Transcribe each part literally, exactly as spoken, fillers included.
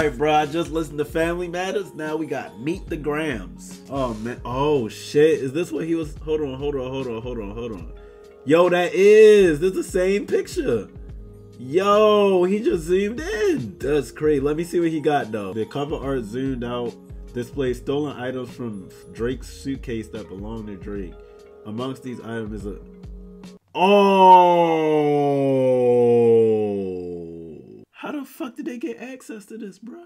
Alright, bro, I just listened to Family Matters. Now we got Meet the Grahams. Oh, man. Oh, shit. Is this what he was? Hold on, hold on, hold on, hold on, hold on. Yo, that is. This is the same picture. Yo, he just zoomed in. That's crazy. Let me see what he got, though. The cover art zoomed out. Displays stolen items from Drake's suitcase that belong to Drake. Amongst these items is a... Oh! How the fuck did they get access to this, bro?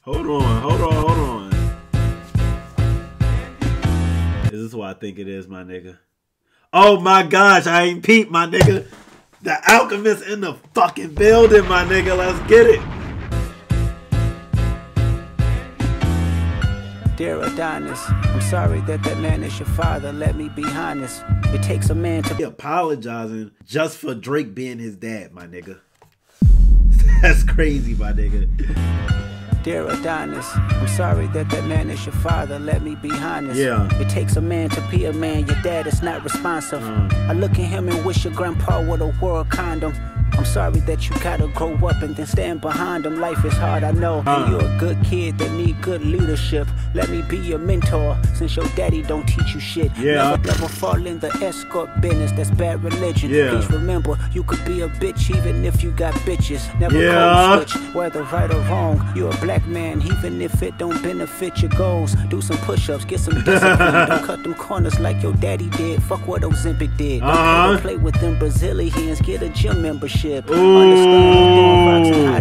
Hold on, hold on, hold on. Is this what I think it is, my nigga? Oh my gosh, I ain't peeped, my nigga. The Alchemist in the fucking building, my nigga. Let's get it. Dear Adonis, I'm sorry that that man is your father. Let me be honest. It takes a man to be apologizing just for Drake being his dad, my nigga. That's crazy, my nigga. Dear Adonis, I'm sorry that that man is your father. Let me be honest. Yeah. It takes a man to be a man. Your dad is not responsive. Mm. I look at him and wish your grandpa would have wore a condom. I'm sorry that you gotta grow up and then stand behind him. Life is hard, I know. Uh. And you're a good kid that need good leadership. Let me be your mentor, since your daddy don't teach you shit. Yeah. Never, never fall in the escort business. That's bad religion. Yeah. Please remember, you could be a bitch even if you got bitches. Never yeah. code switch, whether right or wrong. You're a black man, even if it don't benefit your goals. Do some push-ups, get some discipline. Don't cut them corners like your daddy did. Fuck what Ozempic did. Uh -huh. Don't play with them Brazilians. Get a gym membership. Ooh.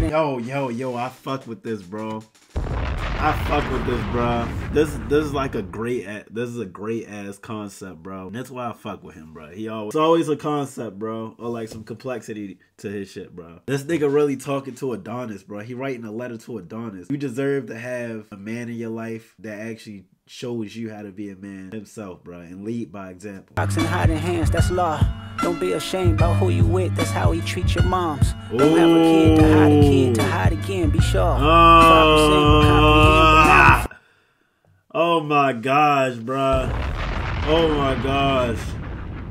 Yo, yo, yo, I fuck with this, bro. I fuck with this, bro. This, this is like a great, this is a great ass concept, bro. And that's why I fuck with him, bro. He always, it's always a concept, bro, or like some complexity to his shit, bro. This nigga really talking to Adonis, bro. He writing a letter to Adonis. You deserve to have a man in your life that actually shows you how to be a man himself, bro, and lead by example. Boxing, hiding hands, that's law. Don't be ashamed about who you with, that's how he treats your moms. Don't Ooh. Have a kid to hide a kid, to hide again, be sure. Oh, oh my gosh, bro. Oh my gosh.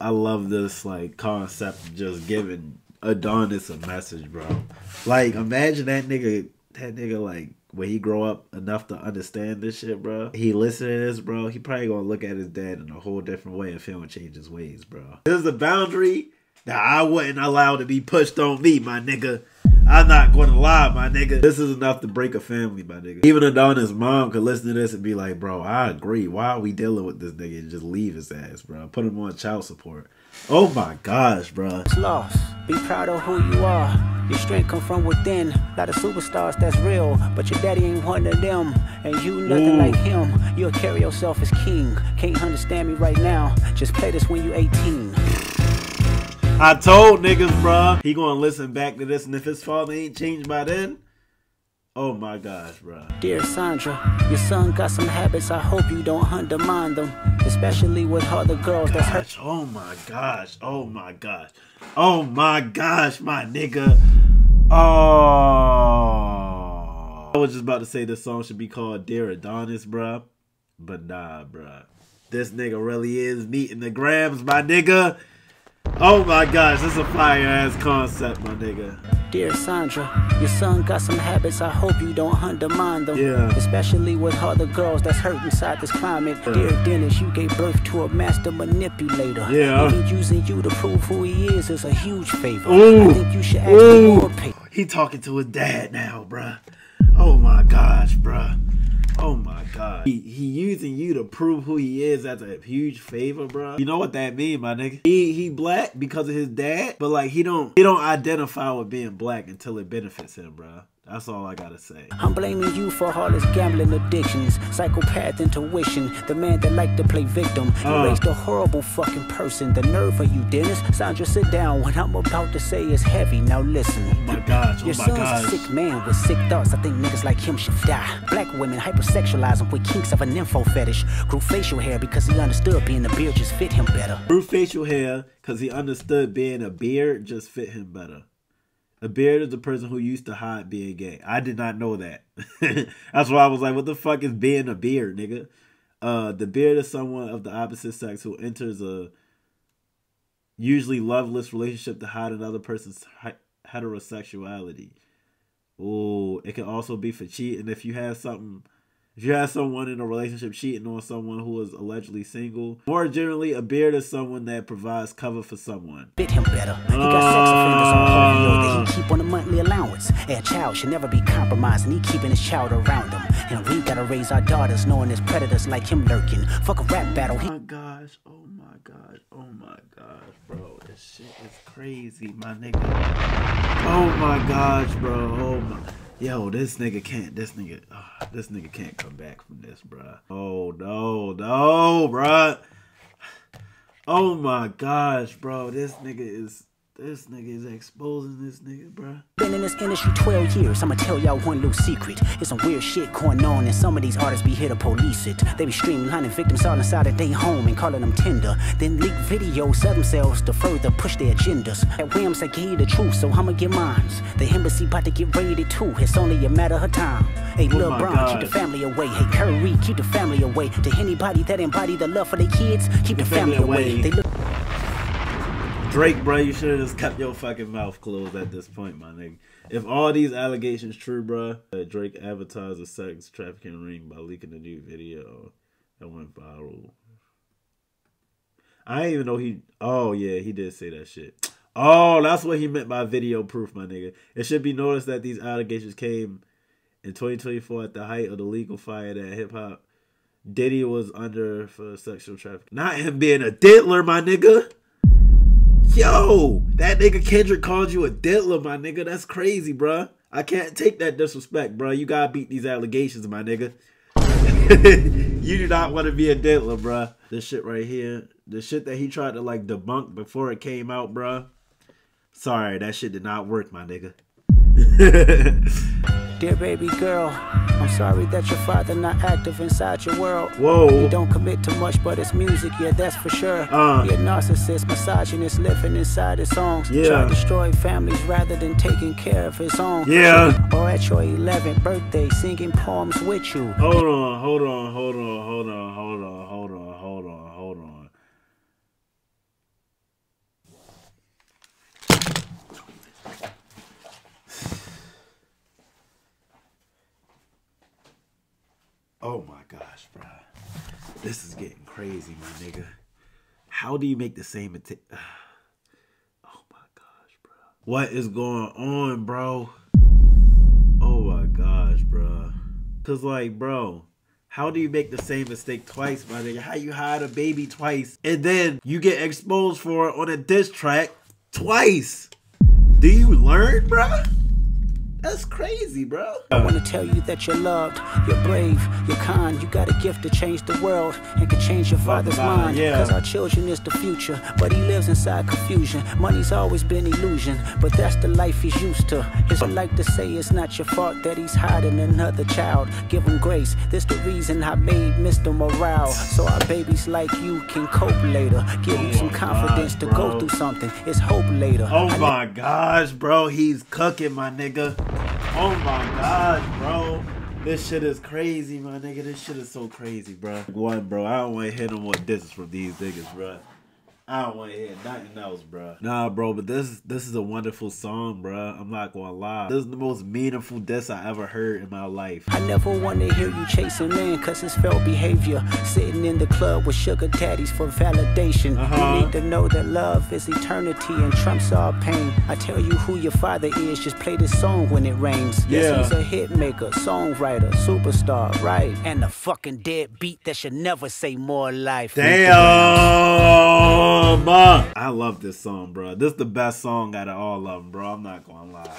I love this, like, concept of just giving Adonis a message, bro. Like, imagine that nigga, that nigga, like, when he grow up enough to understand this shit, bro, he listen to this, bro, he probably gonna look at his dad in a whole different way if he don't change his ways, bro. This is a boundary that I wouldn't allow to be pushed on me, my nigga. I'm not gonna lie, my nigga. This is enough to break a family, my nigga. Even Adonis' mom could listen to this and be like, bro, I agree. Why are we dealing with this nigga and just leave his ass, bro? Put him on child support. Oh my gosh, bro. It's lost. Be proud of who you are. Your strength come from within. A lot of superstars, that's real. But your daddy ain't one of them. And you nothing Ooh. Like him. You'll carry yourself as king. Can't understand me right now. Just play this when you eighteen. I told niggas, bruh. He gonna listen back to this. And if his father ain't changed by then, oh my gosh, bro. Dear Sandra, your son got some habits. I hope you don't undermine them, especially with other girls. Gosh, that's her. Oh my gosh. Oh my gosh. Oh my gosh, my nigga. Oh. I was just about to say this song should be called Dear Adonis, bro, but nah, bro. This nigga really is meeting the Grahams, my nigga. Oh my gosh, this is a fire ass concept, my nigga. Dear Sandra, your son got some habits, I hope you don't undermine them. Yeah. Especially with other girls that's hurt inside this climate. Uh. Dear Dennis, you gave birth to a master manipulator. Yeah. And using you to prove who he is is a huge favor. Ooh. I think you should ask Ooh. For more pay. He talking to his dad now, bruh. Oh my gosh, bruh. Oh my god. He, he using you to prove who he is as a huge favor, bro. You know what that mean, my nigga? He he black because of his dad, but like he don't he don't identify with being black until it benefits him, bro. That's all I gotta say. I'm blaming you for all his gambling addictions, psychopath intuition, the man that liked to play victim. You uh. raised a horrible fucking person. The nerve of you, Dennis. Sandra, sit down. What I'm about to say is heavy. Now listen. Oh my gosh, oh Your my son's gosh. A sick man with sick thoughts. I think niggas like him should die. Black women hypersexualize him with kinks of a nympho fetish. Grew facial hair because he understood being a beard just fit him better. Grew facial hair because he understood being a beard just fit him better. A beard is a person who used to hide being gay. I did not know that. That's why I was like, what the fuck is being a beard, nigga? Uh, the beard is someone of the opposite sex who enters a usually loveless relationship to hide another person's heterosexuality. Oh, it can also be for cheating. If you have something, if you have someone in a relationship cheating on someone who is allegedly single. More generally, a beard is someone that provides cover for someone. Bit him better. He got sex offenders on O V O that he keep on a monthly allowance. A child should never be compromised, and he keeping his child around him. And we gotta raise our daughters knowing there's predators like him lurking. Fuck a rap battle. Oh my gosh, oh my gosh, oh my gosh, bro. This shit is crazy, my nigga. Oh my gosh, bro. Oh my. Yo, this nigga can't, this nigga, oh, this nigga can't come back from this, bruh. Oh, no, no, bruh. Oh my gosh, bro, this nigga is, this nigga is exposing this nigga, bruh. Been in this industry twelve years, I'ma tell y'all one little secret. There's some weird shit going on and some of these artists be here to police it. They be streamlining victims all inside of their home and calling them Tinder. Then leak videos of themselves to further push their agendas. At Williams, I gave you the truth, so I'ma get mine. The embassy about to get raided too, it's only a matter of time. Hey, oh LeBron, keep the family away. Hey, Curry, keep the family away. To anybody that embody the love for their kids, keep, keep the family, family away. away. They look Drake, bro, you should have just kept your fucking mouth closed at this point, my nigga. If all these allegations true, bro, that Drake advertised a sex trafficking ring by leaking a new video that went viral. I didn't even know he... Oh, yeah, he did say that shit. Oh, that's what he meant by video proof, my nigga. It should be noticed that these allegations came in twenty twenty-four at the height of the legal fire that hip-hop Diddy was under for sexual trafficking. Not him being a diddler, my nigga. Yo, that nigga Kendrick called you a diddler, my nigga. That's crazy, bruh. I can't take that disrespect, bruh. You gotta beat these allegations, my nigga. You do not want to be a diddler, bruh. This shit right here, the shit that he tried to, like, debunk before it came out, bruh. Sorry, that shit did not work, my nigga. Dear baby girl, I'm sorry that your father not active inside your world. Whoa. He don't commit to much, but it's music, yeah, that's for sure. Uh. He a narcissist, misogynist, living inside his songs. Yeah. Trying to destroy families rather than taking care of his own. Yeah. Or at your eleventh birthday, singing poems with you. Hold on, hold on, hold on, hold on, hold on, hold on, hold on, hold on. Oh my gosh, bro. This is getting crazy, my nigga. How do you make the same attempt? Oh my gosh, bro. What is going on, bro? Oh my gosh, bro. Cause like, bro, how do you make the same mistake twice, my nigga? How you hide a baby twice and then you get exposed for it on a diss track twice? Do you learn, bro? That's crazy, bro. I want to tell you that you're loved, you're brave, you're kind. You got a gift to change the world and can change your father's mind. Yeah. Cause our children is the future, but he lives inside confusion. Money's always been illusion, but that's the life he's used to. It's like to say it's not your fault that he's hiding another child. Give him grace. This the reason I made Mister Morale. So our babies like you can cope later. Give him oh some confidence God, to go through something. It's hope later. Oh I my gosh, bro. He's cooking, my nigga. Oh my gosh, bro. This shit is crazy, my nigga. This shit is so crazy, bro. One, bro, I don't want to hear no more disses from these niggas, bro. I don't want to hear nothing else, bro. Nah, bro, but this this is a wonderful song, bro. I'm not gonna lie. This is the most meaningful diss I ever heard in my life. I never want to hear you chasing man, cause it's failed behavior. Sitting in the club with sugar daddies for validation. Uh-huh. You need to know that love is eternity and trumps all pain. I tell you who your father is, just play this song when it rains. Yeah. Yes, he's a hit maker, songwriter, superstar, right? And the fucking dead beat that should never say more life. Damn! I love this song, bro. This is the best song out of all of them, bro. I'm not gonna lie.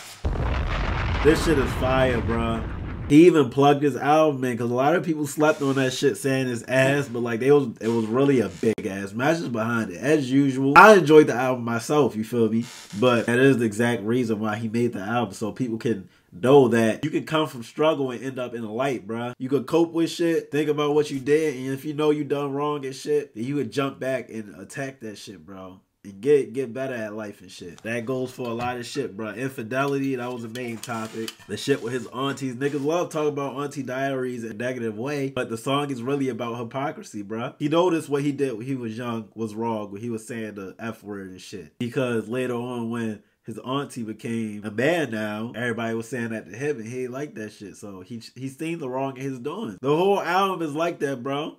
This shit is fire, bro. He even plugged his album in because a lot of people slept on that shit saying it's ass, but like they was it was really a big ass. Matches behind it as usual. I enjoyed the album myself, you feel me? But that is the exact reason why he made the album, so people can know that you can come from struggle and end up in the light, bruh. You could cope with shit, think about what you did, and if you know you done wrong and shit, then you would jump back and attack that shit, bro. And get get better at life and shit. That goes for a lot of shit, bruh. Infidelity, that was the main topic. The shit with his aunties. Niggas love talking about auntie diaries in a negative way, but the song is really about hypocrisy, bruh. He noticed what he did when he was young was wrong, when he was saying the F word and shit. Because later on when his auntie became a man now, everybody was saying that to him, and he ain't like that shit. So he he's seen the wrong in his doing. The whole album is like that, bro.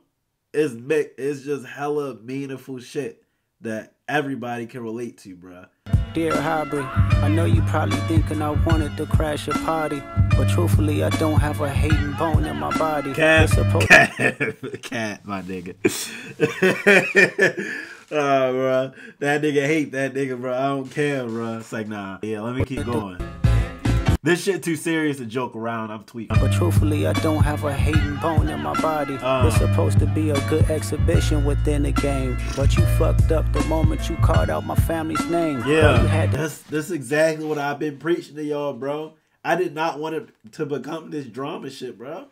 It's it's just hella meaningful shit that everybody can relate to, bro. Dear Hobby, I know you probably thinking I wanted to crash your party, but truthfully, I don't have a hating bone in my body. Cat, cat, cat, my nigga. Oh, bro. That nigga hate that nigga, bro. I don't care, bro. It's like, nah. Yeah, let me keep going. This shit too serious to joke around. I'm tweeting. But truthfully, I don't have a hating bone in my body. Uh, it's supposed to be a good exhibition within the game, but you fucked up the moment you called out my family's name. Yeah, you had to that's that's exactly what I've been preaching to y'all, bro. I did not want it to become this drama shit, bro.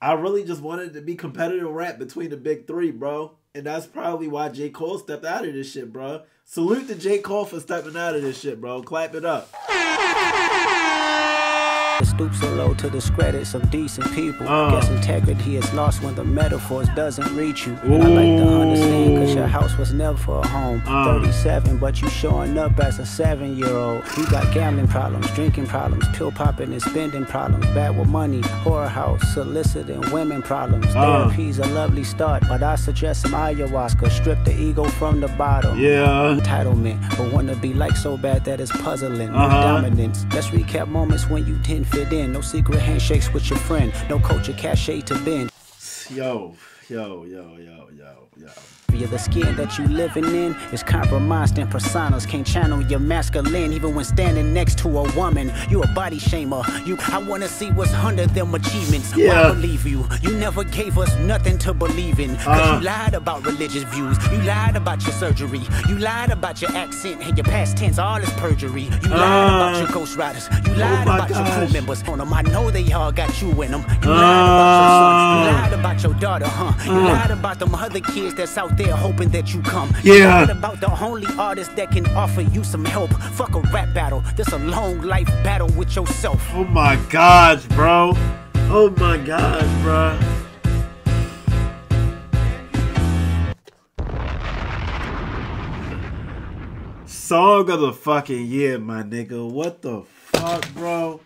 I really just wanted it to be competitive rap between the big three, bro. And that's probably why J. Cole stepped out of this shit, bro. Salute to J. Cole for stepping out of this shit, bro. Clap it up. Stoop so low to discredit some decent people. Uh. Guess integrity is lost when the metaphors doesn't reach you. And I like to understand because your house was never a home. Uh. thirty-seven, but you showing up as a seven-year-old. You got gambling problems, drinking problems, pill popping and spending problems. Bad with money, whorehouse, soliciting women problems. Uh. Therapy's a lovely start, but I suggest some ayahuasca. Strip the ego from the bottom. Yeah. Entitlement, but want to be like so bad that it's puzzling. Uh-huh. Dominance. Let's recap moments when you didn't fit in. No secret handshakes with your friend. No culture cachet to bend. Yo, yo, yo, yo, yo, yo. The skin that you living in is compromised and personas can't channel your masculine even when standing next to a woman. You a body shamer. You I want to see what's under them achievements. Yeah. Why believe you? You never gave us nothing to believe in. Cause uh. you lied about religious views. You lied about your surgery. You lied about your accent and your past tense. All is perjury. You lied uh. about your ghostwriters. You lied oh about gosh. your crew members on them. I know they all got you in them. You uh. lied about your son. You lied about your daughter, huh? You uh. lied about them other kids that's out there hoping that you come. Yeah. What about the only artist that can offer you some help? Fuck a rap battle. This a long life battle with yourself. Oh my gosh, bro. Oh my gosh, bro. Song of the fucking year, my nigga. What the fuck, bro?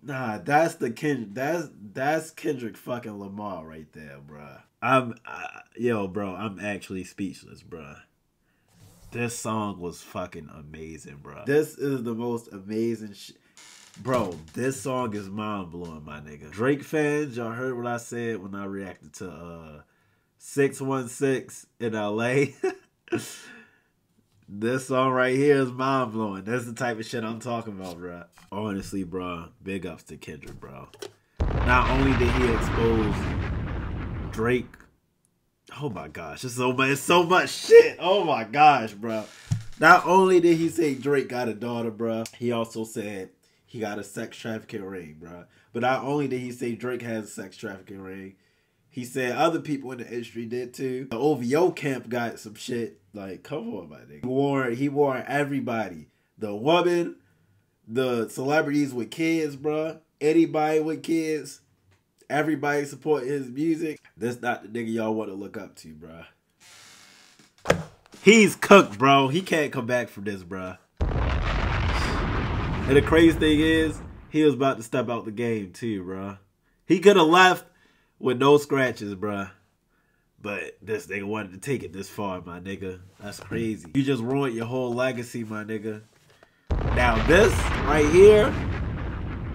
Nah, that's the Kendrick. That's that's Kendrick fucking Lamar right there, bro. I'm, uh, yo, bro, I'm actually speechless, bro. This song was fucking amazing, bro. This is the most amazing shit. Bro, this song is mind-blowing, my nigga. Drake fans, y'all heard what I said when I reacted to uh, six one six in L A This song right here is mind-blowing. That's the type of shit I'm talking about, bro. Honestly, bro, big ups to Kendrick, bro. Not only did he expose Drake. Oh my gosh, it's so much, it's so much shit. Oh my gosh, bro. Not only did he say Drake got a daughter, bro, he also said he got a sex trafficking ring, bro. But not only did he say Drake has a sex trafficking ring, he said other people in the industry did too. The O V O camp got some shit. Like, come on, my nigga. He warned, he warned everybody. The woman, the celebrities with kids, bro. Anybody with kids. Everybody support his music. That's not the nigga y'all want to look up to, bro. He's cooked, bro. He can't come back from this, bro. And the crazy thing is, he was about to step out the game too, bro. He could have left with no scratches, bro. But this nigga wanted to take it this far, my nigga. That's crazy. You just ruined your whole legacy, my nigga. Now this right here,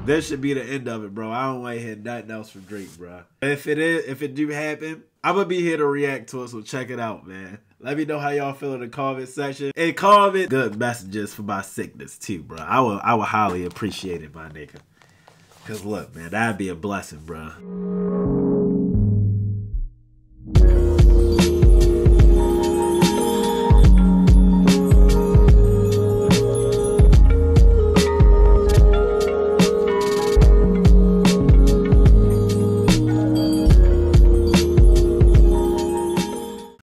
that should be the end of it, bro. I don't want to hear nothing else from Drake, bro. If it is, if it do happen, I'm gonna be here to react to it, so check it out, man. Let me know how y'all feel in the comment section. And comment good messages for my sickness too, bro. I will, I will highly appreciate it, my nigga. Cause look, man, that'd be a blessing, bro.